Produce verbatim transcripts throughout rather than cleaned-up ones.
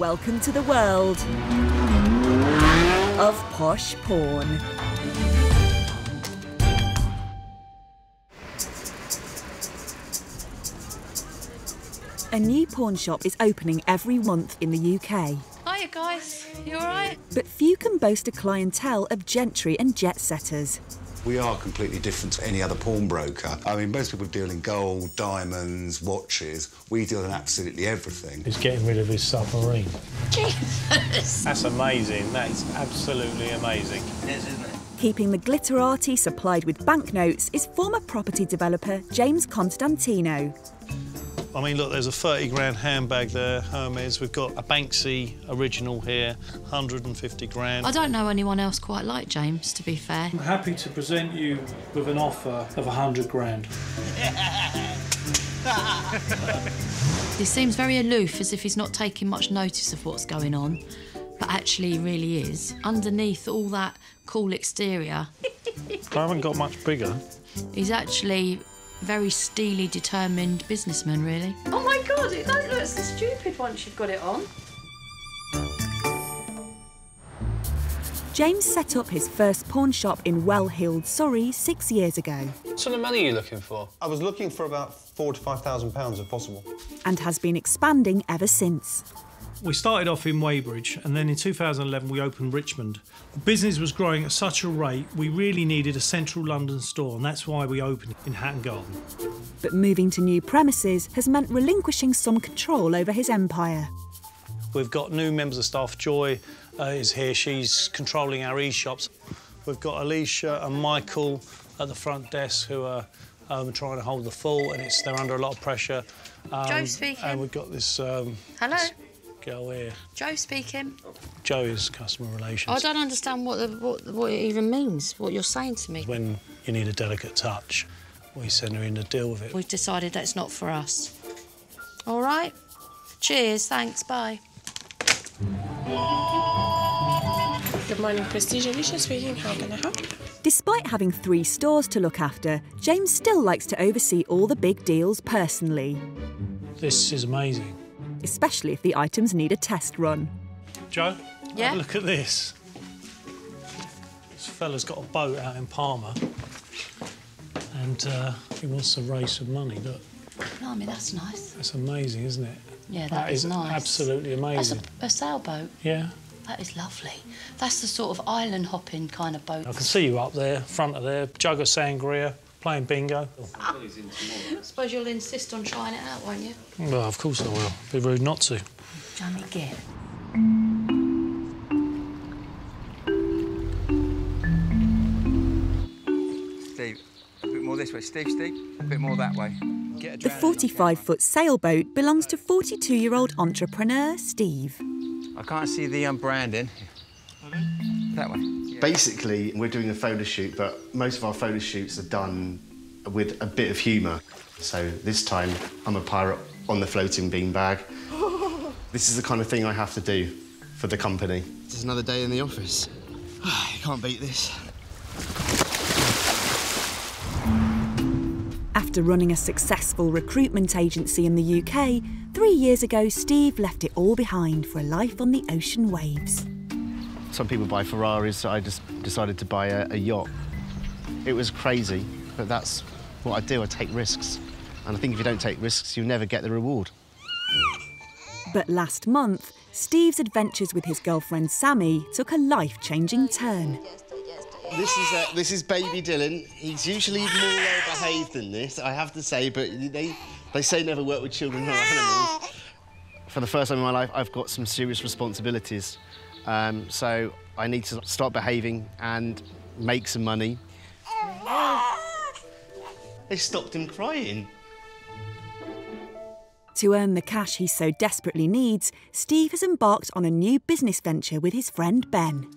welcome to the world of posh porn. A new pawn shop is opening every month in the U K. Hiya guys, you alright? But few can boast a clientele of gentry and jet-setters. We are completely different to any other pawnbroker. I mean, most people deal in gold, diamonds, watches. We deal in absolutely everything. He's getting rid of his submarine. Jesus! That's amazing. That is absolutely amazing. It is, isn't it? Keeping the glitterati supplied with banknotes is former property developer James Constantino. I mean, look, there's a thirty grand handbag there, Hermes. We've got a Banksy original here, a hundred and fifty grand. I don't know anyone else quite like James, to be fair. I'm happy to present you with an offer of a hundred grand. He seems very aloof, as if he's not taking much notice of what's going on, but actually he really is. Underneath all that cool exterior... I haven't got much bigger. He's actually... very steely, determined businessman, really. Oh, my God, it don't look so stupid once you've got it on. James set up his first pawn shop in Well-Heeled, Surrey, six years ago. What sort of money are you looking for? I was looking for about four to five thousand pounds, if possible. And has been expanding ever since. We started off in Weybridge, and then in two thousand eleven we opened Richmond. The business was growing at such a rate, we really needed a central London store, and that's why we opened in Hatton Garden. But moving to new premises has meant relinquishing some control over his empire. We've got new members of staff. Joy uh, is here, she's controlling our e-shops. We've got Alicia and Michael at the front desk who are um, trying to hold the fort, and it's, they're under a lot of pressure. Um, Joe speaking. And we've got this... Um, Hello. This, Girl here. Joe speaking. Joe is customer relations. I don't understand what, the, what what it even means, what you're saying to me. When you need a delicate touch, we send her in to deal with it. We've decided that's not for us. All right? Cheers, thanks, bye. Good morning, Prestige. Alicia speaking. How can I help? Despite having three stores to look after, James still likes to oversee all the big deals personally. This is amazing. Especially if the items need a test run. Joe, yeah? Have a look at this. This fella's got a boat out in Palma, and uh, he wants to raise some money, look. Blimey, that's nice. That's amazing, isn't it? Yeah, that, that is, is nice. Absolutely amazing. That's a, a sailboat? Yeah. That is lovely. That's the sort of island-hopping kind of boat. I can see you up there, front of there, jug of sangria, playing bingo. I suppose you'll insist on trying it out, won't you? Well, of course I will. Be rude not to. Johnny, get. Steve, a bit more this way. Steve, Steve, a bit more that way. Get a the forty-five foot sailboat belongs to forty-two year old entrepreneur Steve. I can't see the um, branding. That way. Basically, we're doing a photo shoot, but most of our photo shoots are done with a bit of humour. So this time, I'm a pirate on the floating beanbag. This is the kind of thing I have to do for the company. It's another day in the office. I can't beat this. After running a successful recruitment agency in the U K, three years ago, Steve left it all behind for a life on the ocean waves. Some people buy Ferraris, so I just decided to buy a, a yacht. It was crazy, but that's what I do. I take risks. And I think if you don't take risks, you never get the reward. But last month, Steve's adventures with his girlfriend Sammy took a life-changing turn. This is, uh, this is baby Dylan. He's usually more well-behaved than this, I have to say, but they, they say never work with children or animals. For the first time in my life, I've got some serious responsibilities. Um, so I need to start behaving and make some money. They stopped him crying. To earn the cash he so desperately needs, Steve has embarked on a new business venture with his friend Ben.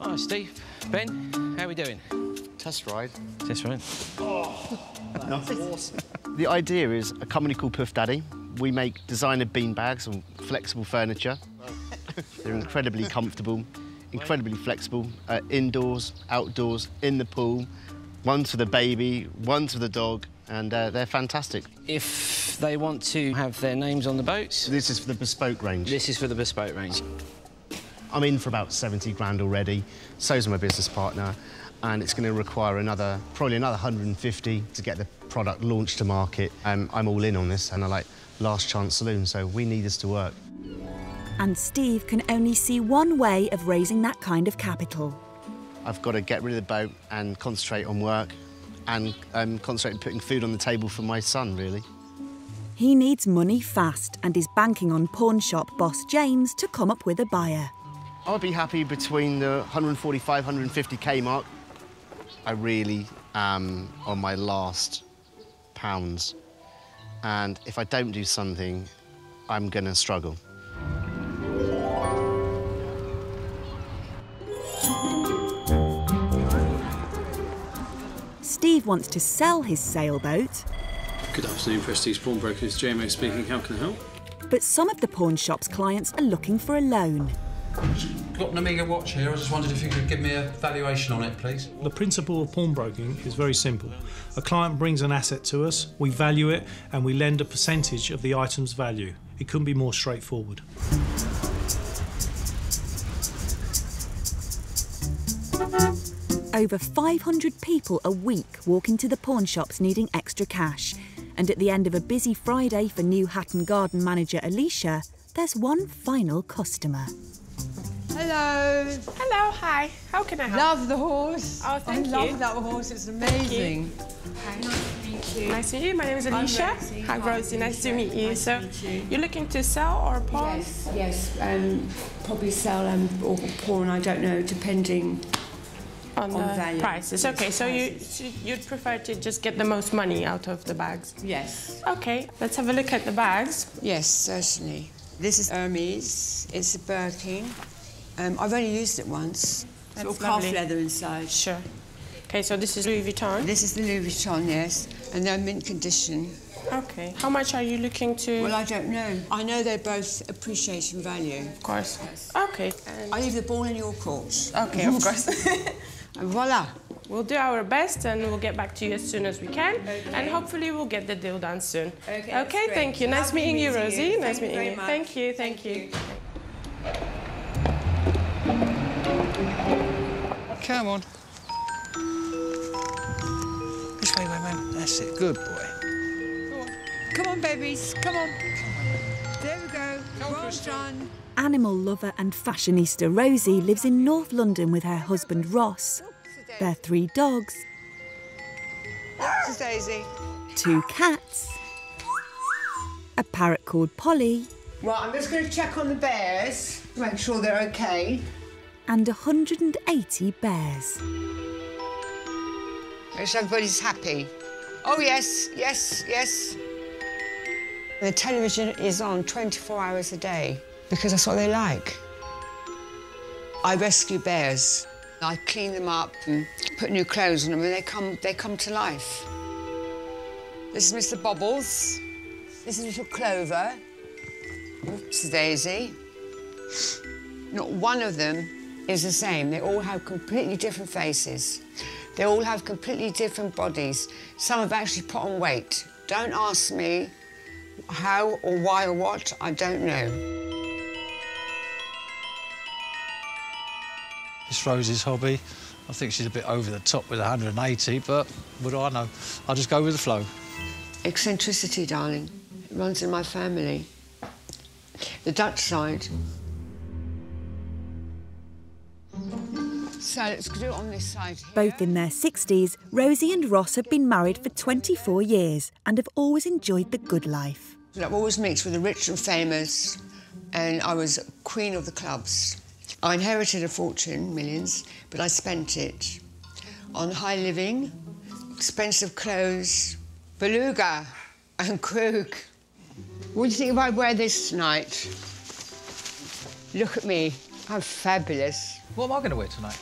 Hi, Steve. Ben, how are we doing? Test ride. Test ride. Oh, that's awesome. The idea is a company called Puff Daddy. We make designer beanbags and flexible furniture. They're incredibly comfortable, incredibly flexible, uh, indoors, outdoors, in the pool, one for the baby, one for the dog, and uh, they're fantastic. If they want to have their names on the boats... This is for the bespoke range. This is for the bespoke range. I'm in for about seventy grand already, so's my business partner, and it's going to require another, probably another one hundred and fifty to get the product launched to market. Um, I'm all in on this, and I like last chance saloon, so we need this to work. And Steve can only see one way of raising that kind of capital. I've got to get rid of the boat and concentrate on work and um, concentrate on putting food on the table for my son, really. He needs money fast and is banking on pawnshop boss James to come up with a buyer. I'd be happy between the one forty-five, one fifty K mark. I really am on my last pounds. And if I don't do something, I'm going to struggle. Steve wants to sell his sailboat. Good afternoon, Prestige Pawnbrokers. J M O speaking. How can I help? But some of the pawn shop's clients are looking for a loan. Got an Omega watch here. I just wondered if you could give me a valuation on it, please. The principle of pawnbroking is very simple. A client brings an asset to us, we value it, and we lend a percentage of the item's value. It couldn't be more straightforward. Over five hundred people a week walk into the pawn shops needing extra cash. And at the end of a busy Friday for new Hatton Garden manager Alicia, there's one final customer. Hello. Hello, hi. How can I help? Love the horse. Oh, thank you. I love that horse, it's amazing. Thank you. Hi. Thank you. Nice to meet you. My name is Alicia. I'm Rosie. Hi, Rosie. Nice to meet you. Nice so, to meet you. You're looking to sell or pawn? Yes, yes. Um, probably sell um, or pawn, I don't know, depending on, on the value. Prices. OK, yes, so prices. You, you'd prefer to just get the most money out of the bags? Yes. OK, let's have a look at the bags. Yes, certainly. This is Hermes. It's a Birkin. Um, I've only used it once. It's all calf leather inside. Sure. OK, so this is Louis Vuitton? This is the Louis Vuitton, yes. And they're mint condition. OK. How much are you looking to...? Well, I don't know. I know they're both appreciation value. Of course. Yes. OK. And... I leave the ball in your court. OK, of course. And voila. We'll do our best and we'll get back to you as soon as we can. Okay. And hopefully we'll get the deal done soon. OK, OK, thank you. Nice meeting you, Rosie. Nice meeting you. Thank you, thank you. Come on. Which way, way, way? That's it. Good boy. Come on, come on babies. Come on. There we go. Well done. Animal lover and fashionista Rosie lives in North London with her husband Ross. Their three dogs. This is Daisy. Two cats. A parrot called Polly. Well, I'm just going to check on the bears to make sure they're OK. And one hundred and eighty bears. Wish everybody's happy. Oh, yes, yes, yes. The television is on twenty-four hours a day because that's what they like. I rescue bears. I clean them up and put new clothes on them and they come, they come to life. This is Mister Bobbles. This is little Clover. Oops, Daisy. Not one of them is the same. They all have completely different faces. They all have completely different bodies. Some have actually put on weight. Don't ask me how or why or what, I don't know. It's Rosie's hobby. I think she's a bit over the top with one hundred and eighty, but what do I know? I'll just go with the flow. Eccentricity, darling. It runs in my family. The Dutch side. So let's do it on this side here. Both in their sixties, Rosie and Ross have been married for twenty-four years and have always enjoyed the good life. I've always mixed with the rich and famous, and I was queen of the clubs. I inherited a fortune, millions, but I spent it on high living, expensive clothes, beluga and Krug. What do you think if I wear this tonight? Look at me. I'm fabulous. What am I going to wear tonight?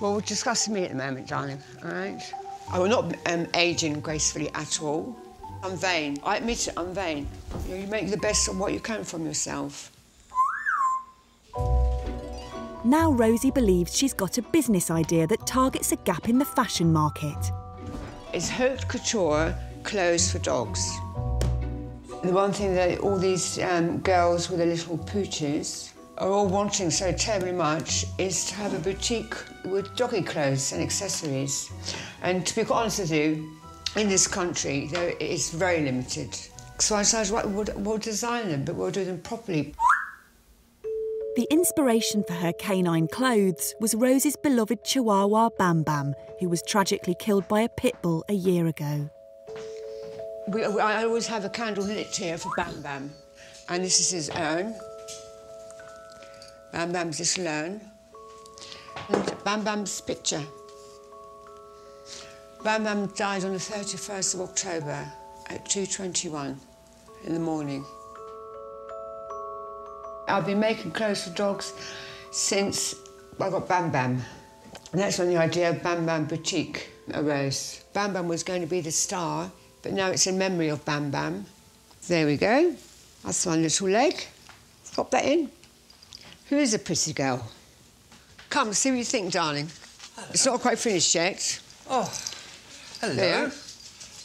Well, we're discussing me at the moment, darling, all right? I will not um, ageing gracefully at all. I'm vain. I admit it, I'm vain. You know, you make the best of what you can from yourself. Now Rosie believes she's got a business idea that targets a gap in the fashion market. It's haute couture clothes for dogs. The one thing that all these um, girls with their little pooches are all wanting so terribly much is to have a boutique with doggy clothes and accessories. And to be quite honest with you, in this country, though, it's very limited. So I decided, right, we'll, we'll design them, but we'll do them properly. The inspiration for her canine clothes was Rose's beloved chihuahua, Bam Bam, who was tragically killed by a pit bull a year ago. We, I always have a candle lit here for Bam Bam, and this is his own. Bam Bam's just alone, and Bam Bam's picture. Bam Bam died on the thirty-first of October at two twenty-one in the morning. I've been making clothes for dogs since I got Bam Bam, and that's when the idea of Bam Bam Boutique arose. Bam Bam was going to be the star, but now it's in memory of Bam Bam. There we go. That's one little leg. Pop that in. Who is a pretty girl? Come, see what you think, darling. Hello. It's not quite finished yet. Oh, hello. There.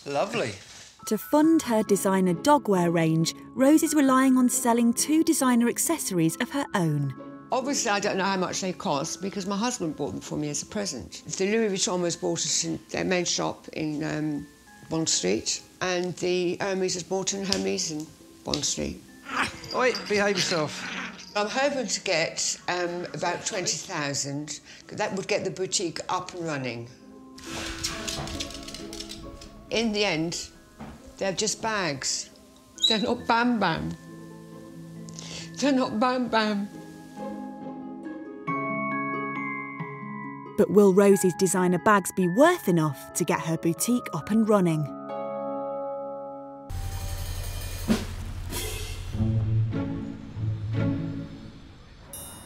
Lovely. To fund her designer dogwear range, Rose is relying on selling two designer accessories of her own. Obviously, I don't know how much they cost because my husband bought them for me as a present. The Louis Vuitton was bought us in their main shop in um, Bond Street, and the Hermes was bought in Hermes in Bond Street. Oi, behave yourself. I'm hoping to get um, about twenty thousand. That would get the boutique up and running. In the end, they're just bags. They're not Bam Bam. They're not Bam Bam. But will Rosie's designer bags be worth enough to get her boutique up and running?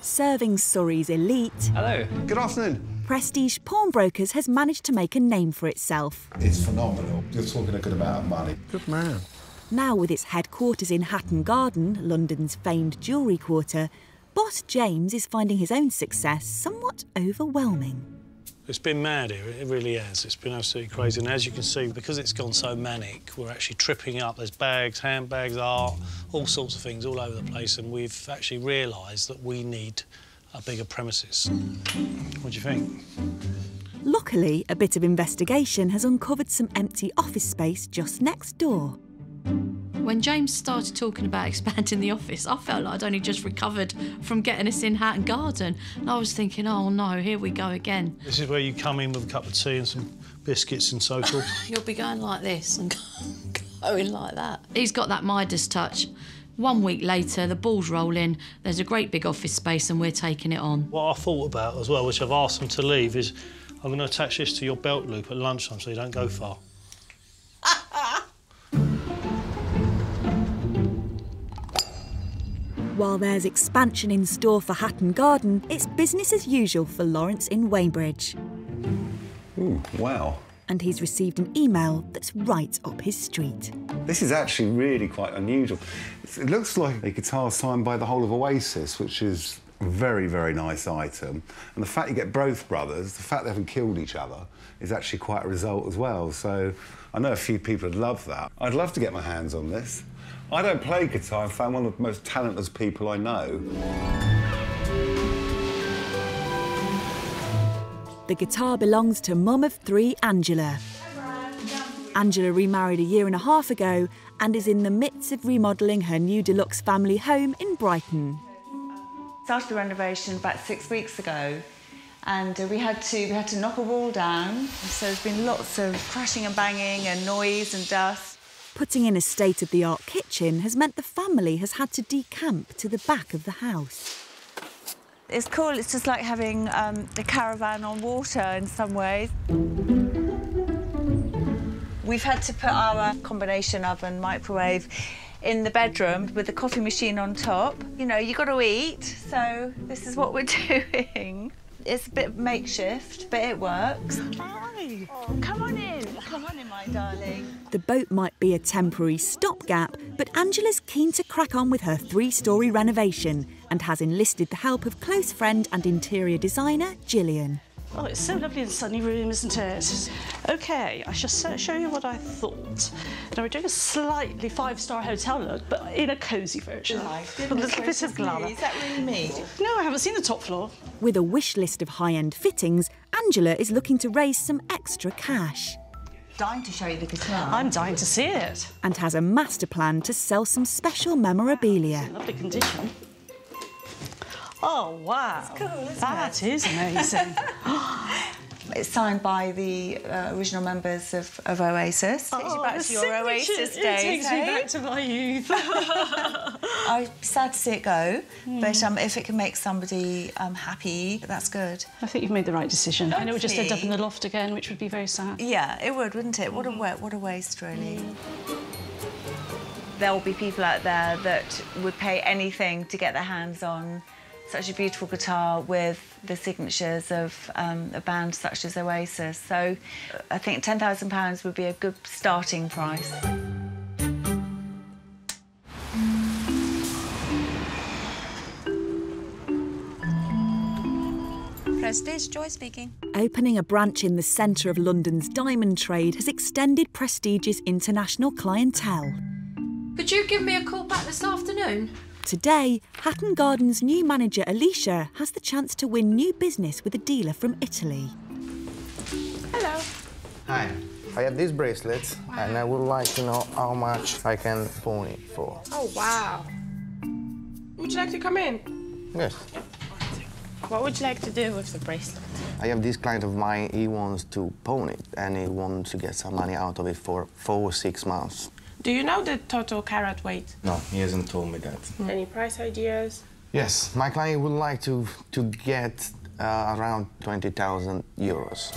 Serving Surrey's elite... Hello. Good afternoon. Prestige Pawnbrokers has managed to make a name for itself. It's phenomenal. You're talking a good amount of money. Good man. Now with its headquarters in Hatton Garden, London's famed jewellery quarter, boss James is finding his own success somewhat overwhelming. It's been mad here, it really has. It's been absolutely crazy. And as you can see, because it's gone so manic, we're actually tripping up. There's bags, handbags, art, all sorts of things all over the place. And we've actually realised that we need a bigger premises. What do you think? Luckily, a bit of investigation has uncovered some empty office space just next door. When James started talking about expanding the office, I felt like I'd only just recovered from getting us in Hatton Garden. And I was thinking, oh, no, here we go again. This is where you come in with a cup of tea and some biscuits and so forth. You'll be going like this and going like that. He's got that Midas touch. One week later, the ball's rolling, there's a great big office space and we're taking it on. What I thought about as well, which I've asked them to leave, is I'm going to attach this to your belt loop at lunchtime so you don't go far. While there's expansion in store for Hatton Garden, it's business as usual for Lawrence in Weybridge. Ooh, wow. And he's received an email that's right up his street. This is actually really quite unusual. It looks like a guitar signed by the whole of Oasis, which is a very, very nice item. And the fact you get both brothers, the fact they haven't killed each other, is actually quite a result as well. So I know a few people would love that. I'd love to get my hands on this. I don't play guitar. In fact, I'm one of the most talentless people I know. The guitar belongs to mum of three, Angela. Angela remarried a year and a half ago and is in the midst of remodelling her new deluxe family home in Brighton. Started the renovation about six weeks ago, and uh, we had to we had to knock a wall down. So there's been lots of crashing and banging and noise and dust. Putting in a state-of-the-art kitchen has meant the family has had to decamp to the back of the house. It's cool, it's just like having um, a caravan on water in some ways. We've had to put our combination oven microwave in the bedroom with the coffee machine on top. You know, you've got to eat, so this is what we're doing. It's a bit makeshift, but it works. Hi. Oh, come on in. Come on in, my darling. The boat might be a temporary stopgap, but Angela's keen to crack on with her three-storey renovation and has enlisted the help of close friend and interior designer Gillian. Oh, it's so lovely and sunny room, isn't it? Okay, I shall show you what I thought. Now, we're doing a slightly five-star hotel look, but in a cosy version. Life, with a little bit of glamour. Is that really me? No, I haven't seen the top floor. With a wish list of high-end fittings, Angela is looking to raise some extra cash. Dying to show you the guitar. I'm dying to see it. And has a master plan to sell some special memorabilia. It's in lovely condition. Oh, wow. That's cool, isn't that it? Is amazing. It's signed by the uh, original members of, of Oasis. Oh, takes you back to your Oasis days. It takes eh? me back to my youth. I'm sad to see it go, mm. but um, if it can make somebody um, happy, that's good. I think you've made the right decision. Lovely. I know we just end up in the loft again, which would be very sad. Yeah, it would, wouldn't it? What a, what a waste, really. Mm. There'll be people out there that would pay anything to get their hands on such a beautiful guitar with the signatures of um, a band such as Oasis. So I think ten thousand pounds would be a good starting price. Prestige, Joy speaking. Opening a branch in the centre of London's diamond trade has extended Prestige's international clientele. Could you give me a call back this afternoon? Today, Hatton Garden's new manager, Alicia, has the chance to win new business with a dealer from Italy. Hello. Hi. I have these bracelets, wow. and I would like to know how much I can pawn it for. Oh, wow. Would you like to come in? Yes. What would you like to do with the bracelet? I have this client of mine, he wants to pawn it, and he wants to get some money out of it for four or six months. Do you know the total carat weight? No, he hasn't told me that. Mm. Any price ideas? Yes, my client would like to, to get uh, around twenty thousand euros.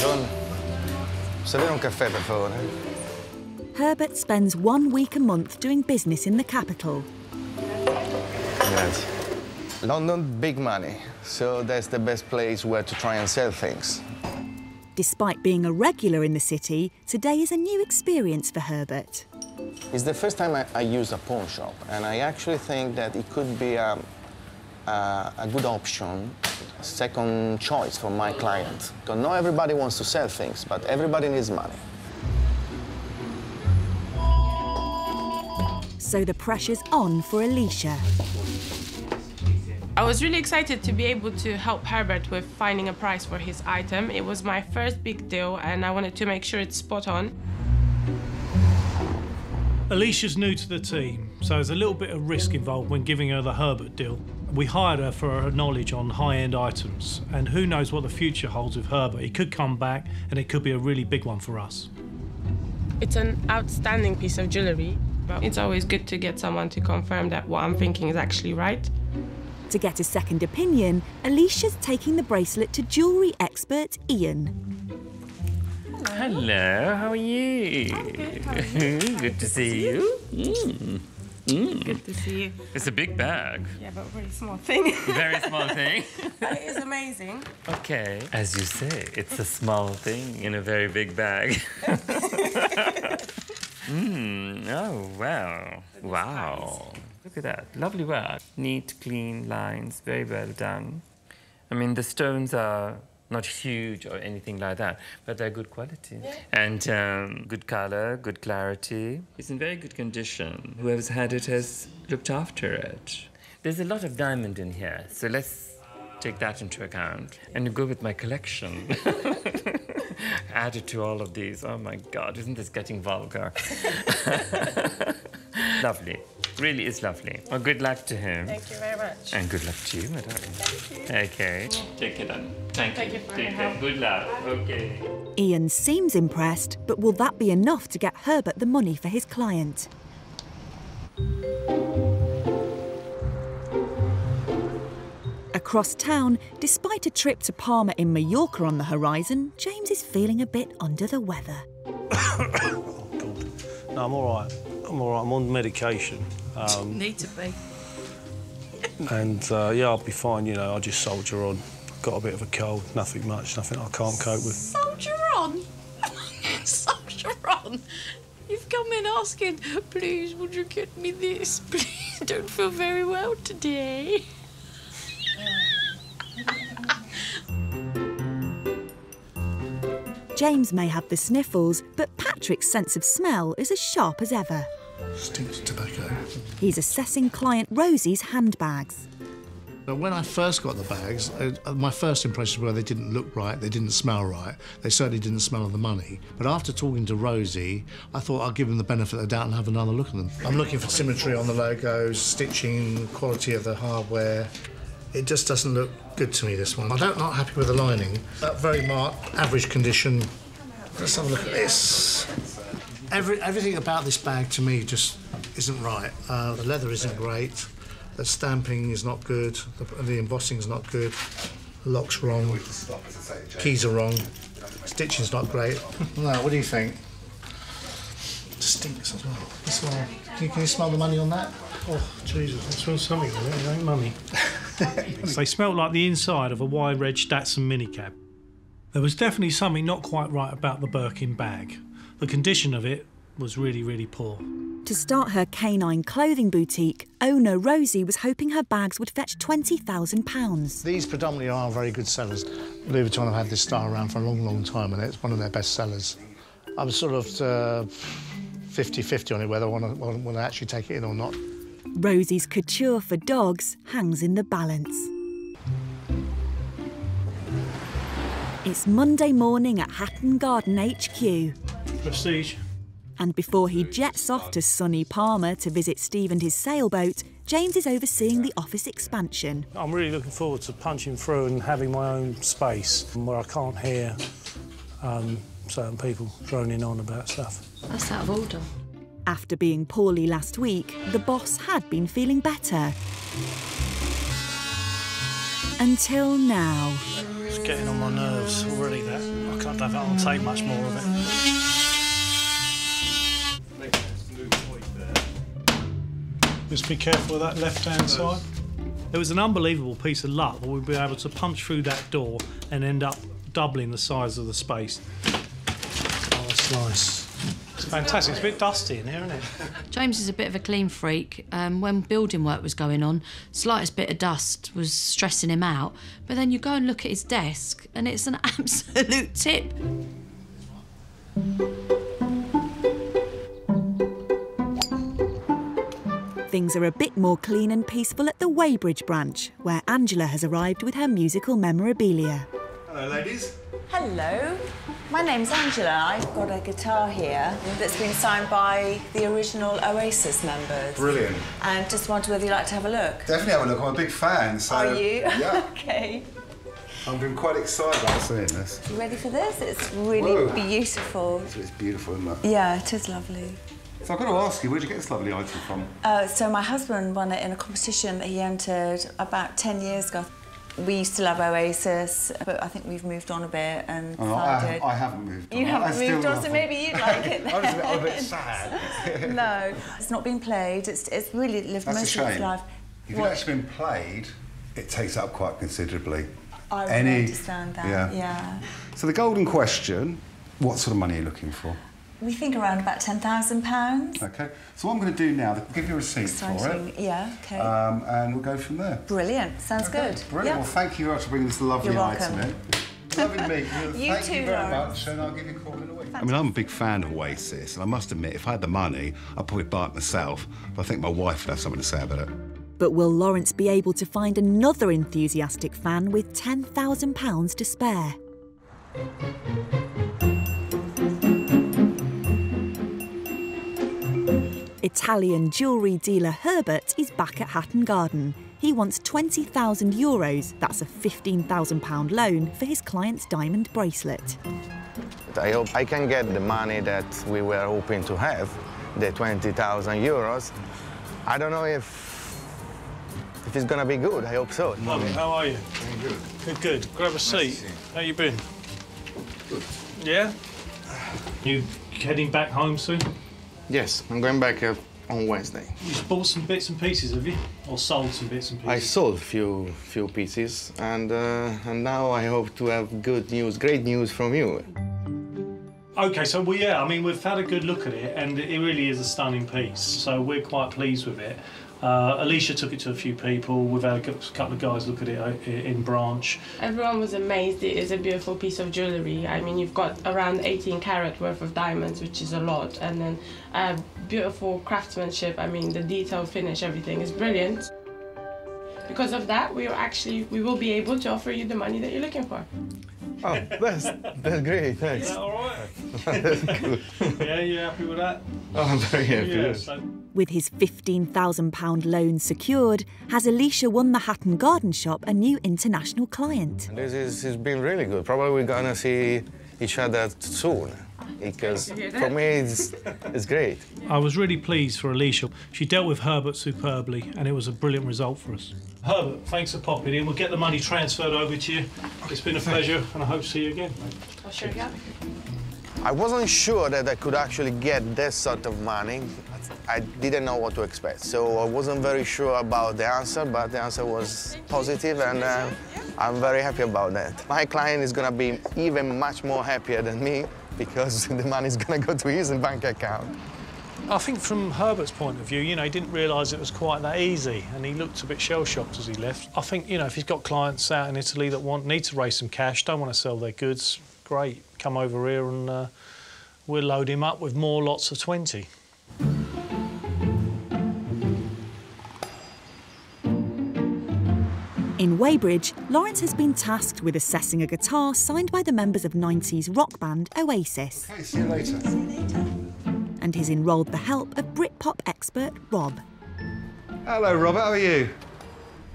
John, servire un caffè, per favore. Herbert spends one week a month doing business in the capital. Grazie. London, big money, so that's the best place where to try and sell things. Despite being a regular in the city, today is a new experience for Herbert. It's the first time I, I use a pawn shop, and I actually think that it could be a, a, a good option, a second choice for my client. Because not everybody wants to sell things, but everybody needs money. So the pressure's on for Alicia. I was really excited to be able to help Herbert with finding a price for his item. It was my first big deal, and I wanted to make sure it's spot on. Alicia's new to the team, so there's a little bit of risk involved when giving her the Herbert deal. We hired her for her knowledge on high-end items, and who knows what the future holds with Herbert. It could come back, and it could be a really big one for us. It's an outstanding piece of jewellery, but it's always good to get someone to confirm that what I'm thinking is actually right. To get a second opinion, Alicia's taking the bracelet to jewellery expert Ian. Hello, how are you? I'm good, how are you? Good to see you. Mm. Mm. Good to see you. It's a big bag. Yeah, but a very small thing. Very small thing. It is amazing. Okay. As you say, it's a small thing in a very big bag. mm. Oh, wow. Wow. Look at that, lovely work. Neat, clean lines, very well done. I mean, the stones are not huge or anything like that, but they're good quality. Yeah. And um, good colour, good clarity. It's in very good condition. Whoever's had it has looked after it. There's a lot of diamond in here, so let's take that into account. And go with my collection. Add it to all of these. Oh, my God, isn't this getting vulgar? Lovely. Really is lovely. Well, good luck to him. Thank you very much. And good luck to you, madam. Thank you. Okay. Take it on. Thank, Thank you. you for Take care. Good luck. Okay. Ian seems impressed, but will that be enough to get Herbert the money for his client? Across town, despite a trip to Palma in Mallorca on the horizon, James is feeling a bit under the weather. Oh, God. No, I'm all right. I'm all right. I'm on medication. Um, Need to be. and, uh, yeah, I'll be fine, you know, I just soldier on. Got a bit of a cold, nothing much, nothing I can't cope with. Soldier on? Soldier on? You've come in asking, please, would you get me this? Please, don't feel very well today. James may have the sniffles, but Patrick's sense of smell is as sharp as ever. Stinks of tobacco. He's assessing client Rosie's handbags. Now, when I first got the bags, my first impressions were they didn't look right, they didn't smell right, they certainly didn't smell of the money. But after talking to Rosie, I thought I'd give them the benefit of the doubt and have another look at them. I'm looking for symmetry on the logos, stitching, quality of the hardware. It just doesn't look good to me, this one. I don't, not happy with the lining. That very marked, average condition. Let's have a look at this. Every, everything about this bag, to me, just isn't right. Uh, the leather isn't great. The stamping is not good, the, the embossing's not good, the lock's wrong, keys are wrong, stitching's not great. No, what do you think? It stinks as well. This one, can you, can you smell the money on that? Oh, Jesus, I smell something on it, ain't money. They smelled like the inside of a Y-Reg Datsun minicab. There was definitely something not quite right about the Birkin bag. The condition of it was really, really poor. To start her canine clothing boutique, owner Rosie was hoping her bags would fetch twenty thousand pounds. These predominantly are very good sellers. Louis Vuitton have had this style around for a long, long time, and it's one of their best sellers. I'm sort of fifty fifty uh, on it, whether I want to actually take it in or not. Rosie's couture for dogs hangs in the balance. It's Monday morning at Hatton Garden H Q. Prestige. And before he jets off to sunny Palma to visit Steve and his sailboat, James is overseeing the office expansion. I'm really looking forward to punching through and having my own space where I can't hear um, certain people droning on about stuff. That's out of order. After being poorly last week, the boss had been feeling better. Until now. It's getting on my nerves already, that. I can't have it on tape much more of it. Just be careful of that left-hand side. It was an unbelievable piece of luck that we'd be able to punch through that door and end up doubling the size of the space. Oh, that's nice. It's fantastic. It's a bit dusty in here, isn't it? James is a bit of a clean freak. Um, when building work was going on, slightest bit of dust was stressing him out. But then you go and look at his desk, and it's an absolute tip. Things are a bit more clean and peaceful at the Weybridge branch, where Angela has arrived with her musical memorabilia. Hello, ladies. Hello. My name's Angela. I've got a guitar here that's been signed by the original Oasis members. Brilliant. And just wondered whether you'd like to have a look. Definitely have a look. I'm a big fan, so... Are you? Yeah. OK. I've been quite excited about seeing this. You ready for this? It's really Whoa. beautiful. It's beautiful, isn't it? Yeah, it is lovely. So I've got to ask you, where did you get this lovely item from? Uh, so my husband won it in a competition that he entered about ten years ago. We used to love Oasis, but I think we've moved on a bit and oh, decided... I, I haven't moved on. You haven't I moved on, so maybe you'd like it then. I was a bit, I'm a bit sad. No, it's not been played. It's, it's really lived That's most of its life. If it's actually been played, it takes up quite considerably. I Any... would understand that, yeah. yeah. So the golden question, what sort of money are you looking for? We think around about ten thousand pounds. OK. So what I'm going to do now, I'll give you a receipt Exciting. for it. Yeah, OK. Um, and we'll go from there. Brilliant. Sounds okay. good. Brilliant. Yeah. Well, thank you very much for bringing this lovely You're welcome. item in. Lovely meeting you. Thank too, you very Lawrence. much, and I'll give you a call in a week. Fantastic. I mean, I'm a big fan of Oasis, and I must admit, if I had the money, I'd probably buy it myself, but I think my wife would have something to say about it. But will Lawrence be able to find another enthusiastic fan with ten thousand pounds to spare? Italian jewellery dealer Herbert is back at Hatton Garden. He wants twenty thousand euros, that's a fifteen thousand pound loan, for his client's diamond bracelet. I hope I can get the money that we were hoping to have, the twenty thousand euros. I don't know if, if it's going to be good, I hope so. Lovely, how are you? I'm good. Good, good. Grab a seat. How you been? Good. Yeah? You heading back home soon? Yes, I'm going back uh, on Wednesday. You bought some bits and pieces, have you? Or sold some bits and pieces? I sold a few, few pieces, and, uh, and now I hope to have good news, great news from you. Okay, so well, yeah, I mean, we've had a good look at it, and it really is a stunning piece, so we're quite pleased with it. Uh, Alicia took it to a few people. We've had a couple of guys look at it in branch. Everyone was amazed. It is a beautiful piece of jewellery. I mean, you've got around eighteen carat worth of diamonds, which is a lot, and then uh, beautiful craftsmanship. I mean, the detail finish, everything is brilliant. Because of that, we are actually we will be able to offer you the money that you're looking for. Oh, that's, that's great, thanks. Yeah, all right. Cool. Yeah, you're happy with that? Oh, I'm very happy. Yeah, so. With his fifteen thousand pound loan secured, has Alicia won the Hatton Garden shop a new international client? This is it's been really good. Probably we're going to see each other soon. Because for me, it's, it's great. I was really pleased for Alicia. She dealt with Herbert superbly, and it was a brilliant result for us. Herbert, thanks for popping in. We'll get the money transferred over to you. It's been a pleasure, and I hope to see you again. I'll show you. I wasn't sure that I could actually get this sort of money. I didn't know what to expect, so I wasn't very sure about the answer, but the answer was positive, and uh, I'm very happy about that. My client is going to be even much more happier than me, because the money's going to go to his bank account. I think from Herbert's point of view, you know, he didn't realise it was quite that easy, and he looked a bit shell-shocked as he left. I think, you know, if he's got clients out in Italy that want need to raise some cash, don't want to sell their goods, great, come over here and uh, we'll load him up with more lots of twenty. In Weybridge, Lawrence has been tasked with assessing a guitar signed by the members of nineties rock band Oasis. OK, see you later. See you later. And he's enrolled the help of Britpop expert Rob. Hello, Robert, how are you?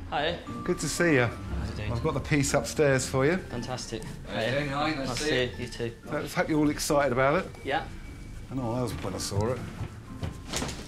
Hi. Good to see you. How's it doing? I've got the piece upstairs for you. Fantastic. Hey, nice, nice to see you. You too. Let's hope you're all excited about it. Yeah. I know I was when I saw it.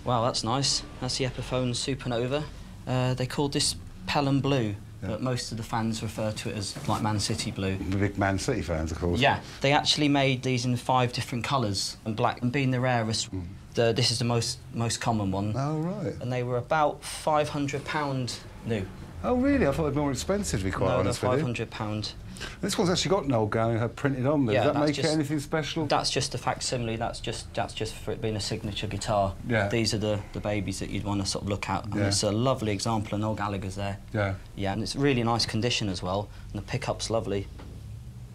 Wow, that's nice. That's the Epiphone Supernova. Uh, they called this Pelham Blue. Yeah. But most of the fans refer to it as, like, Man City blue. The big Man City fans, of course. Yeah. They actually made these in five different colours, and black, and being the rarest, mm. the, this is the most most common one. Oh, right. And they were about five hundred pounds new. Oh, really? I thought they'd be more expensive, to be quite no, honest with you. No, they're five hundred pounds. This one's actually got Noel Gallagher printed on there. Yeah, Does that make just, it anything special? That's just a facsimile. That's just that's just for it being a signature guitar. Yeah. These are the, the babies that you'd want to sort of look at. And yeah. It's a lovely example, and Noel Gallagher's there. Yeah. Yeah, and it's really nice condition as well, and the pickup's lovely.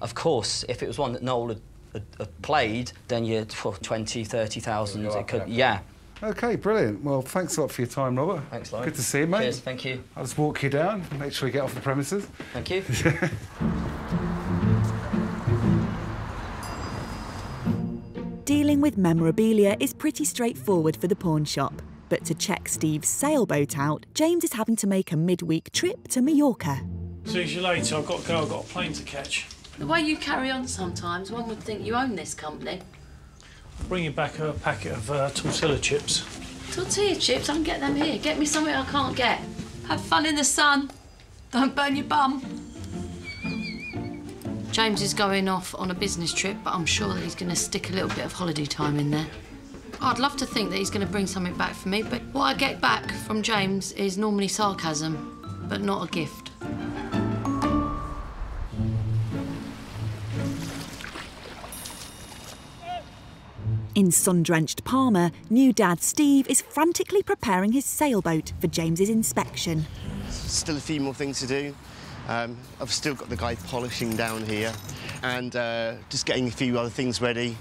Of course, if it was one that Noel had, had, had played, then you'd for twenty, thirty thousand. It could, happy. Yeah. OK, brilliant. Well, thanks a lot for your time, Robert. Thanks, Lloyd. Good to see you, mate. Cheers, thank you. I'll just walk you down, make sure you get off the premises. Thank you. Dealing with memorabilia is pretty straightforward for the pawn shop, but to check Steve's sailboat out, James is having to make a midweek trip to Mallorca. See you later. I've got to go. I've got a plane to catch. The way you carry on sometimes, one would think you own this company. Bring you back a packet of uh, tortilla chips. Tortilla chips? I can get them here. Get me something I can't get. Have fun in the sun. Don't burn your bum. James is going off on a business trip, but I'm sure that he's going to stick a little bit of holiday time in there. I'd love to think that he's going to bring something back for me, but what I get back from James is normally sarcasm, but not a gift. In sun-drenched Palma, new dad Steve is frantically preparing his sailboat for James's inspection. Still a few more things to do. Um, I've still got the guy polishing down here and uh, just getting a few other things ready.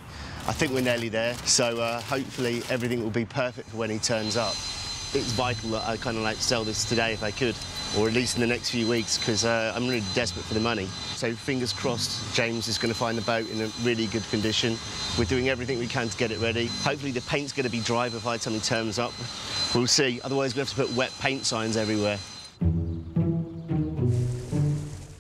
I think we're nearly there, so uh, hopefully everything will be perfect for when he turns up. It's vital that I kind of like sell this today if I could, or at least in the next few weeks, because uh, I'm really desperate for the money. So fingers crossed James is going to find the boat in a really good condition. We're doing everything we can to get it ready. Hopefully the paint's going to be dry by the time he turns up. We'll see. Otherwise we'll have to put wet paint signs everywhere.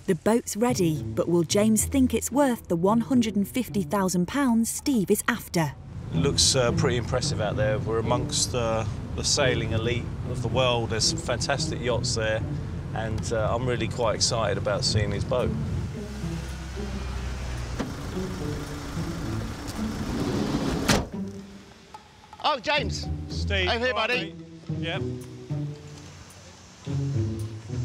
The boat's ready, but will James think it's worth the one hundred and fifty thousand pounds Steve is after? It looks uh, pretty impressive out there. We're amongst uh, the sailing elite of the world. There's some fantastic yachts there, and uh, I'm really quite excited about seeing his boat. Oh, James! Steve. Over here, buddy. Yep.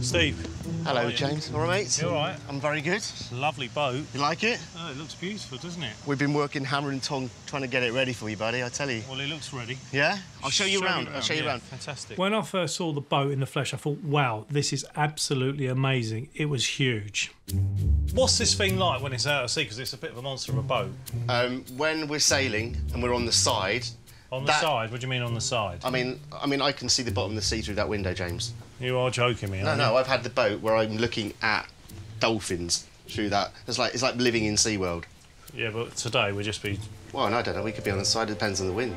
Steve. Hello, James. All right, mate? You all right? I'm very good. It's a lovely boat. You like it? Oh, it looks beautiful, doesn't it? We've been working hammer and tongue trying to get it ready for you, buddy, I tell you. Well, it looks ready. Yeah? I'll show you around. I'll show you around. Fantastic. When I first saw the boat in the flesh, I thought, wow, this is absolutely amazing. It was huge. What's this thing like when it's out at sea? Because it's a bit of a monster of a boat. Um, when we're sailing and we're on the side... On the that... side? What do you mean on the side? I mean, I mean, I can see the bottom of the sea through that window, James. You are joking me, aren't No, no, you? I've had the boat where I'm looking at dolphins through that. It's like, it's like living in SeaWorld. Yeah, but today we'll just be... Well, no, I don't know. We could be on the side. It depends on the wind.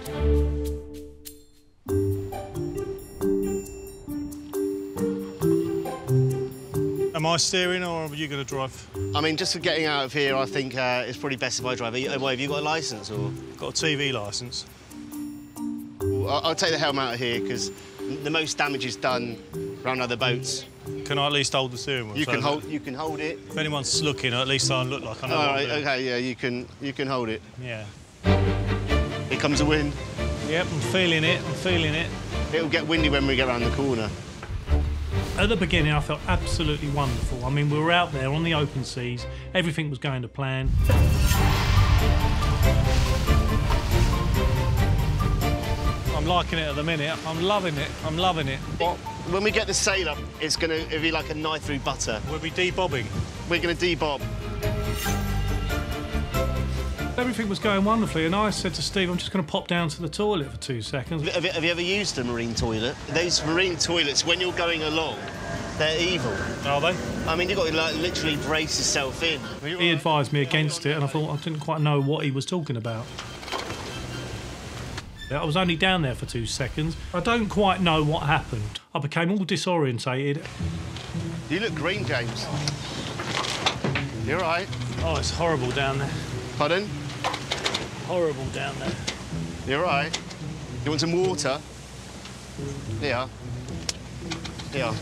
Am I steering or are you going to drive? I mean, just for getting out of here, I think uh, it's probably best if I drive. Wait, have you got a licence or...? Got a T V licence. I'll take the helm out of here because the most damage is done around other boats. Can I at least hold the steering wheel? You can hold. You can hold it. If anyone's looking, at least I look like I know. All right. Okay. Yeah. You can. You can hold it. Yeah. Here comes the wind. Yep. I'm feeling it. I'm feeling it. It'll get windy when we get around the corner. At the beginning, I felt absolutely wonderful. I mean, we were out there on the open seas. Everything was going to plan. I'm liking it at the minute. I'm loving it. I'm loving it. Well, when we get the sail up, it's going to be like a knife through butter. We'll be de-bobbing. We're going to de-bob. Everything was going wonderfully, and I said to Steve, I'm just going to pop down to the toilet for two seconds. Have you, have you ever used a marine toilet? Those marine toilets, when you're going along, they're evil. Are they? I mean, you've got to like, literally brace yourself in. He advised me against it, and I thought I didn't quite know what he was talking about. I was only down there for two seconds. I don't quite know what happened. I became all disorientated. You look green, James. You're right. Oh, it's horrible down there. Pardon? Horrible down there. You're right. You want some water? Yeah. Yeah.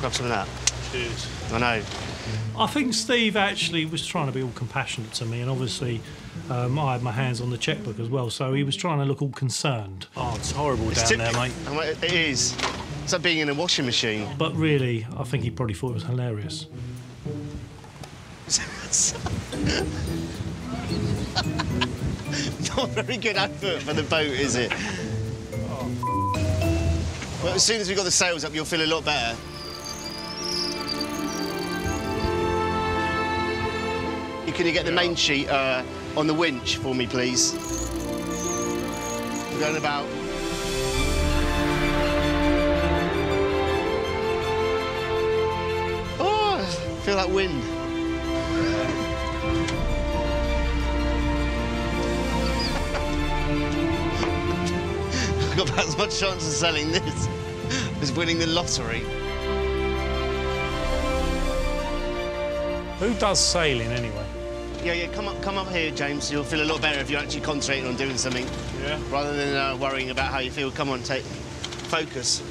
Grab some of that. Cheers. I know. I think Steve actually was trying to be all compassionate to me, and obviously um, I had my hands on the chequebook as well, so he was trying to look all concerned. Oh, it's horrible it's down there, mate. It is. It's like being in a washing machine. But really, I think he probably thought it was hilarious. Not a very good advert for the boat, is it? Oh. Well, as soon as we've got the sails up, you'll feel a lot better. Can you get the main sheet uh, on the winch for me, please? We're going about... Oh, I feel that wind. I've got about as much chance of selling this as winning the lottery. Who does sailing, anyway? Yeah, yeah, come up, come up here, James. You'll feel a lot better if you're actually concentrating on doing something. Yeah. Rather than uh, worrying about how you feel. Come on, take... focus.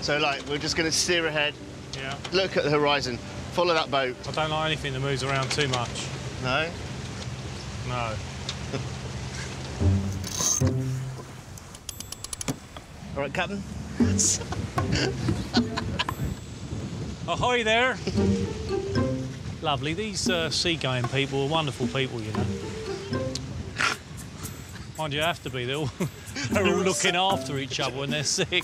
So, like, we're just going to steer ahead. Yeah. Look at the horizon. Follow that boat. I don't like anything that moves around too much. No? No. All right, Captain? Ahoy there. Lovely. These uh, seagoing people are wonderful people, you know. Mind you, have to be. They're all, they're all looking after each other when they're sick.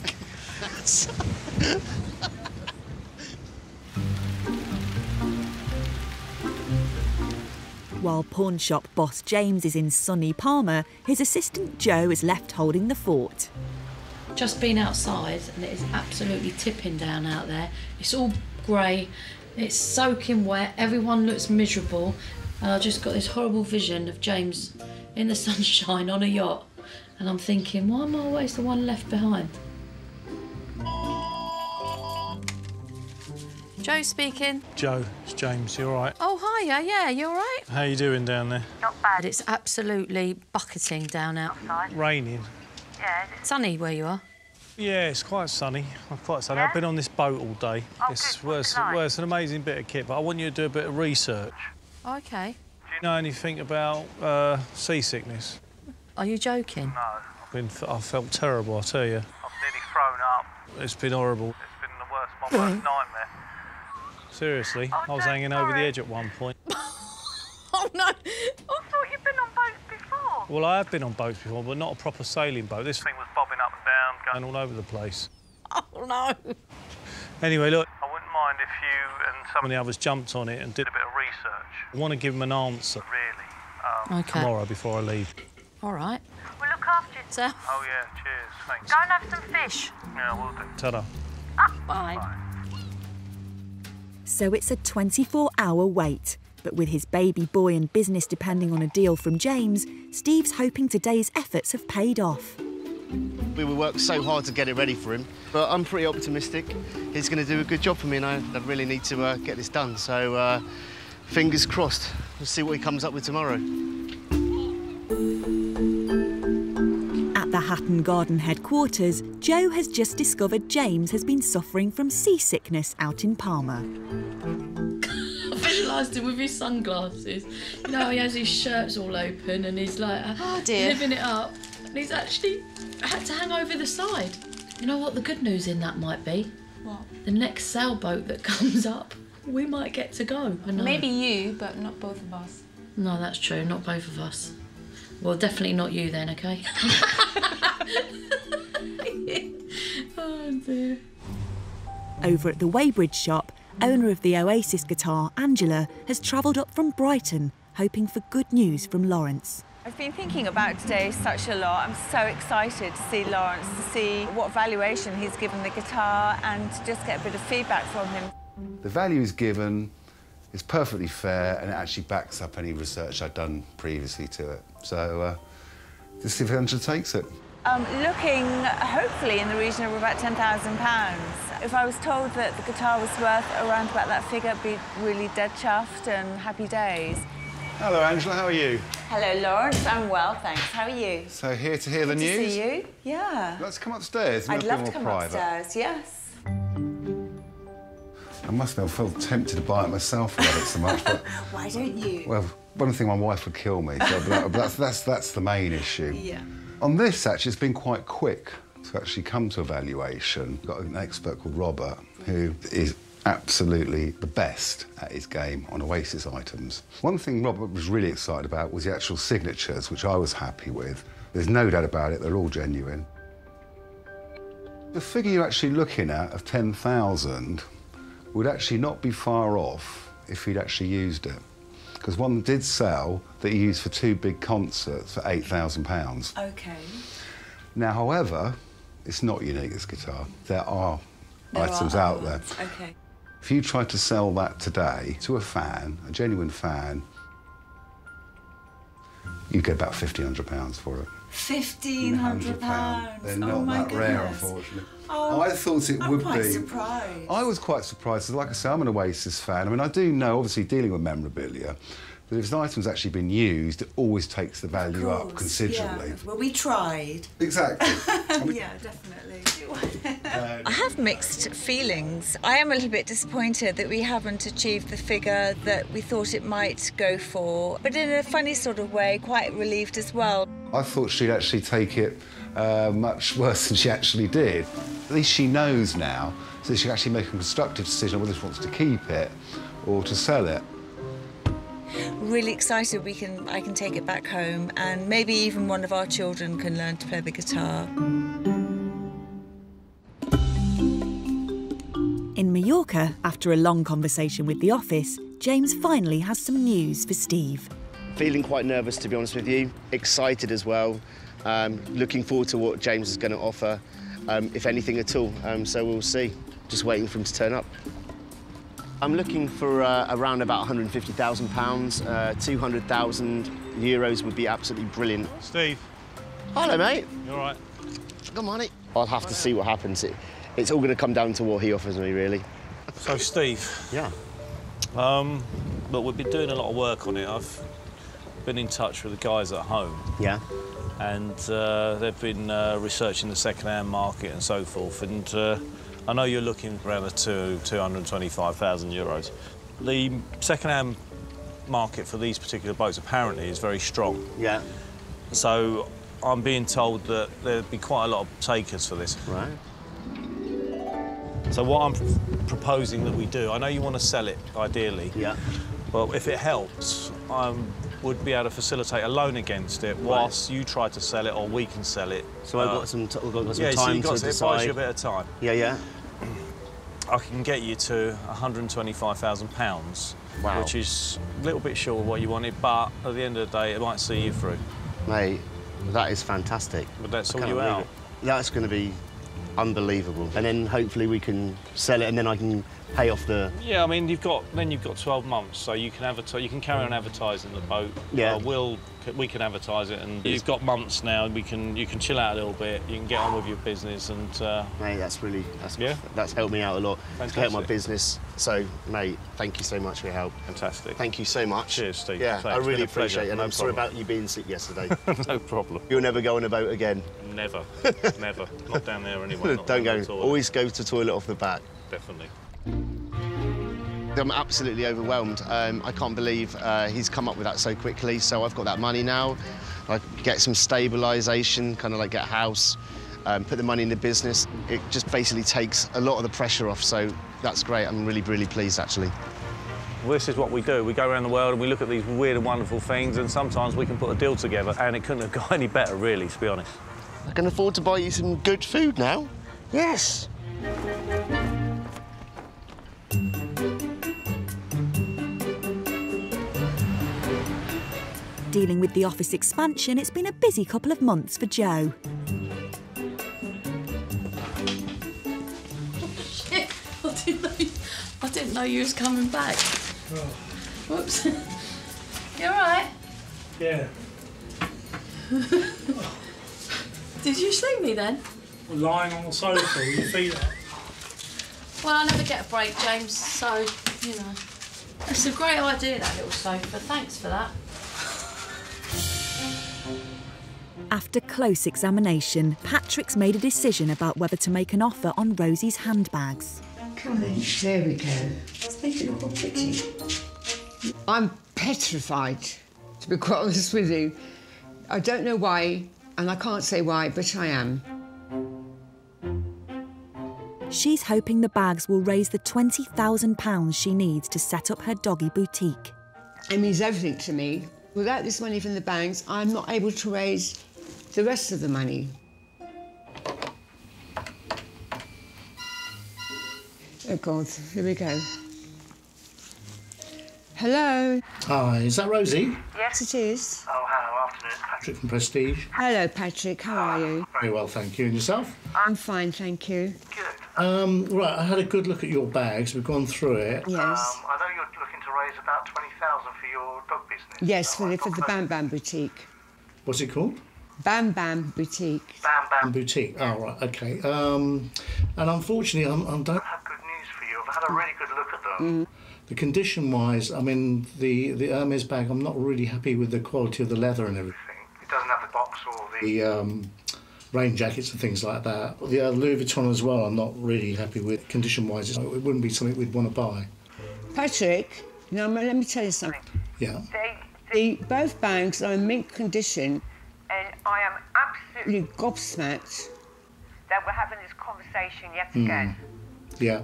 While pawn shop boss James is in sunny Palma, his assistant Joe is left holding the fort. Just been outside, and it is absolutely tipping down out there. It's all grey, it's soaking wet, everyone looks miserable, and I just got this horrible vision of James in the sunshine on a yacht, and I'm thinking, why am I always the one left behind? Joe speaking. Joe, it's James, you all right? Oh, hiya, yeah, you all right? How you doing down there? Not bad, it's absolutely bucketing down outside. Raining. Yeah. Sunny where you are? Yeah, it's quite sunny. I'm quite sunny. Yeah? I've been on this boat all day. Oh, it's good. Worse, nice. Worse, an amazing bit of kit, but I want you to do a bit of research. OK. Do you know anything about uh, seasickness? Are you joking? No. I've been, I felt terrible, I tell you. I've nearly thrown up. It's been horrible. It's been the my worst nightmare. Seriously, I, I was hanging sorry. over the edge at one point. Oh no! I thought you'd been on boats before. Well, I have been on boats before, but not a proper sailing boat. This thing was bobbing up and down, going all over the place. Oh no! Anyway, look. I wouldn't mind if you and some of the others jumped on it and did a bit of research. I want to give them an answer, really, um, okay. tomorrow before I leave. All right. Well, look after yourself. Oh yeah, cheers. Thanks. Go and have some fish. Yeah, we'll do. Ta-da. Ah, bye. Bye. So it's a twenty-four hour wait. But with his baby boy and business depending on a deal from James, Steve's hoping today's efforts have paid off. We worked so hard to get it ready for him, but I'm pretty optimistic. He's going to do a good job for me, and I, I really need to uh, get this done. So uh, fingers crossed. We'll see what he comes up with tomorrow. At the Hatton Garden headquarters, Joe has just discovered James has been suffering from seasickness out in Palma. Him with his sunglasses. You know, he has his shirts all open and he's like, oh dear, living it up. And he's actually had to hang over the side. You know what the good news in that might be? What? The next sailboat that comes up, we might get to go. I know. Maybe you, but not both of us. No, that's true, not both of us. Well, definitely not you then, OK? Oh dear. Over at the Weybridge shop, owner of the Oasis guitar, Angela, has travelled up from Brighton, hoping for good news from Lawrence. I've been thinking about today such a lot. I'm so excited to see Lawrence, to see what valuation he's given the guitar and to just get a bit of feedback from him. The value he's given is perfectly fair and it actually backs up any research I'd done previously to it. So, uh, just see if Angela takes it. Um, looking, hopefully, in the region of about ten thousand pounds. If I was told that the guitar was worth around about that figure, I'd be really dead chuffed and happy days. Hello, Angela. How are you? Hello, Lawrence. I'm well, thanks. How are you? So, here to hear the news? Good to see you. Yeah. Let's come upstairs. I'd love to come upstairs, yes. I must have felt tempted to buy it myself about it so much, but... Why don't you? Well, one thing, my wife would kill me, so but that's, that's, that's the main issue. Yeah. On this, actually, it's been quite quick to actually come to a valuation. We've got an expert called Robert, who is absolutely the best at his game on Oasis items. One thing Robert was really excited about was the actual signatures, which I was happy with. There's no doubt about it, they're all genuine. The figure you're actually looking at of ten thousand would actually not be far off if he'd actually used it. Because one did sell that he used for two big concerts for eight thousand pounds. OK. Now, however, it's not unique, this guitar. There are there items are out there. OK. If you tried to sell that today to a fan, a genuine fan, you'd get about fifteen hundred pounds for it. fifteen hundred pounds? They're not oh that goodness. rare, unfortunately. Oh, I thought it I'm would be. I was quite surprised. I was quite surprised. Like I say, I'm an Oasis fan. I mean, I do know, obviously, dealing with memorabilia, that if an item's actually been used, it always takes the value up considerably. Yeah. Well, we tried. Exactly. I mean, yeah, definitely. I have mixed feelings. I am a little bit disappointed that we haven't achieved the figure that we thought it might go for, but in a funny sort of way, quite relieved as well. I thought she'd actually take it uh, much worse than she actually did. At least she knows now, so she can actually make a constructive decision on whether she wants to keep it or to sell it. Really excited we can I can take it back home and maybe even one of our children can learn to play the guitar. In Mallorca, after a long conversation with the office, James finally has some news for Steve. Feeling quite nervous, to be honest with you. Excited as well. Um, looking forward to what James is going to offer, um, if anything at all. Um, so we'll see. Just waiting for him to turn up. I'm looking for uh, around about one hundred and fifty thousand pounds. Uh, two hundred thousand euros would be absolutely brilliant. Steve. Hello, mate. You all right? Good morning. I'll have to see what happens. It, it's all going to come down to what he offers me, really. So, Steve. Yeah. Um, but we've been doing a lot of work on it. I've been in touch with the guys at home. Yeah. And uh, they've been uh, researching the second-hand market and so forth, and. Uh, I know you're looking around the two, two hundred and twenty-five thousand euros. The second-hand market for these particular boats apparently is very strong. Yeah. So I'm being told that there'd be quite a lot of takers for this. Right. So what I'm pr proposing that we do, I know you want to sell it, ideally. Yeah. Well, if it helps, I would be able to facilitate a loan against it whilst right. you try to sell it or we can sell it. So uh, I've got some, t we've got some yeah, time so got to, to decide. Yeah, so it buys you a bit of time. Yeah, yeah. I can get you to one hundred and twenty-five thousand pounds, wow. which is a little bit short of what you wanted, but at the end of the day, it might see you through. Mate, that is fantastic. But that's all you out. That's going to be unbelievable. And then hopefully we can sell it, and then I can pay off the. Yeah, I mean, you've got then you've got twelve months, so you can advertise. You can carry on advertising the boat. Yeah, uh, we'll we can advertise it, and you've got months now. We can you can chill out a little bit. You can get on with your business, and. Uh, mate, that's really that's yeah. that's helped me out a lot. Fantastic. It's helped my business. So, mate, thank you so much for your help. Fantastic. Thank you so much. Cheers, Steve. Yeah, thanks. I really appreciate it. And no I'm problem. sorry about you being sick yesterday. No problem. You'll never go on a boat again. Never, never. Not down there anyway. Not Don't go. Always go to toilet off the back. Definitely. I'm absolutely overwhelmed. Um, I can't believe uh, he's come up with that so quickly. So I've got that money now. I get some stabilisation, kind of like get a house, um, put the money in the business. It just basically takes a lot of the pressure off. So that's great. I'm really, really pleased, actually. Well, this is what we do. We go around the world and we look at these weird and wonderful things, and sometimes we can put a deal together, and it couldn't have got any better, really, to be honest. I can afford to buy you some good food now. Yes. Dealing with the office expansion, it's been a busy couple of months for Joe. Oh, shit. I didn't know you, I didn't know you was coming back. Oh. Whoops. You all right? Yeah. Did you sleep me then? Well, lying on the sofa with your feet up. Well, I never get a break, James, so, you know. It's a great idea, that little sofa. Thanks for that. After close examination, Patrick's made a decision about whether to make an offer on Rosie's handbags. Come on, there we go. Speaking of all pretty. I'm petrified, to be quite honest with you. I don't know why, and I can't say why, but I am. She's hoping the bags will raise the twenty thousand pounds she needs to set up her doggy boutique. It means everything to me. Without this money from the banks, I'm not able to raise the rest of the money. Oh, God, here we go. Hello. Hi, is that Rosie? Yes, it is. Oh, hello, afternoon. Patrick from Prestige. Hello, Patrick, how are you? Very well, thank you. And yourself? I'm fine, thank you. Good. Um, right, I had a good look at your bags. We've gone through it. Yes. Um, I know you're looking to raise about twenty thousand for your dog business. Yes, for, the, for the Bam Bam Boutique. What's it called? Bam Bam Boutique. Bam Bam Boutique. Oh, right, OK. Um, and unfortunately, I'm, I'm don't have good news for you. I've had a really good look at them. Mm. The condition-wise, I mean, the, the Hermes bag, I'm not really happy with the quality of the leather and everything. It doesn't have the box or the... the um, rain jackets and things like that. The uh, Louis Vuitton as well, I'm not really happy with. Condition-wise, it wouldn't be something we'd want to buy. Patrick, now, let me tell you something. Yeah. They, they, the, both bags are in mint condition. And I am absolutely gobsmacked that we're having this conversation yet mm. again. Yeah.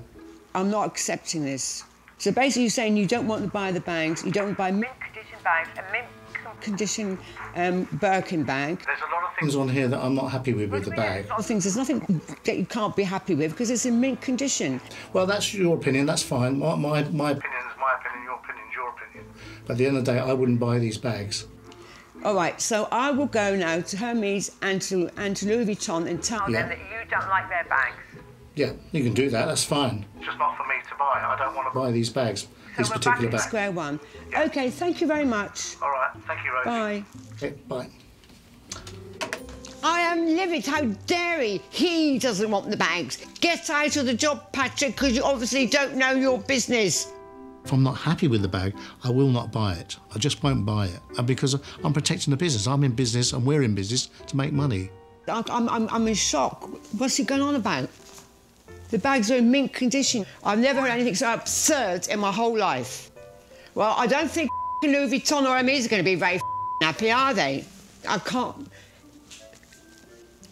I'm not accepting this. So basically you're saying you don't want to buy the bags, you don't want to buy mint condition bags, a mint condition um, Birkin bag. There's a lot of things on here that I'm not happy with with the bag. There's a lot of things, there's nothing that you can't be happy with because it's in mint condition. Well, that's your opinion, that's fine. My, my, my opinion is my opinion, your opinion is your opinion. But at the end of the day, I wouldn't buy these bags. All right, so I will go now to Hermes and to, and to Louis Vuitton and tell yeah. them that you don't like their bags. Yeah, you can do that, that's fine. It's just not for me to buy, I don't want to buy these bags, these so particular bags. Square one. Yeah. OK, thank you very much. All right, thank you, Rosie. Bye. Okay, bye. I am livid, how dare he? He doesn't want the bags. Get out of the job, Patrick, because you obviously don't know your business. If I'm not happy with the bag, I will not buy it. I just won't buy it. And because I'm protecting the business, I'm in business and we're in business to make money. I'm, I'm, I'm in shock. What's he going on about? The bags are in mint condition. I've never heard anything so absurd in my whole life. Well, I don't think Louis Vuitton or Hermes are going to be very happy, are they? I can't...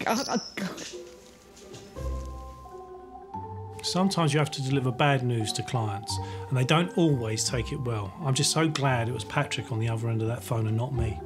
I, I... Sometimes you have to deliver bad news to clients, and they don't always take it well. I'm just so glad it was Patrick on the other end of that phone and not me.